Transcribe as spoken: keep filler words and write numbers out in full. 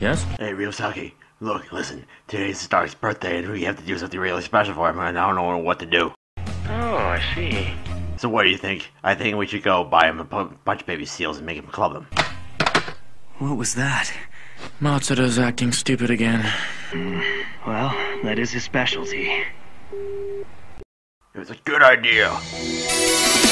Yes? Hey, Ryosaki. Look, listen. Today's Stark's birthday and we have to do something really special for him and I don't know what to do. Oh, I see. So what do you think? I think we should go buy him a bunch of baby seals and make him club them. What was that? Matsuda's acting stupid again. Mm, well, that is his specialty. It was a good idea.